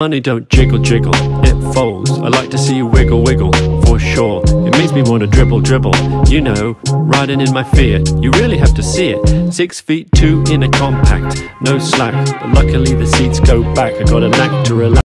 Money don't jiggle jiggle, it folds. I like to see you wiggle wiggle, for sure. It makes me want to dribble dribble, you know, riding in my Fiat. You really have to see it. 6 feet 2 in a compact, no slack, but luckily the seats go back. I got a knack to relax.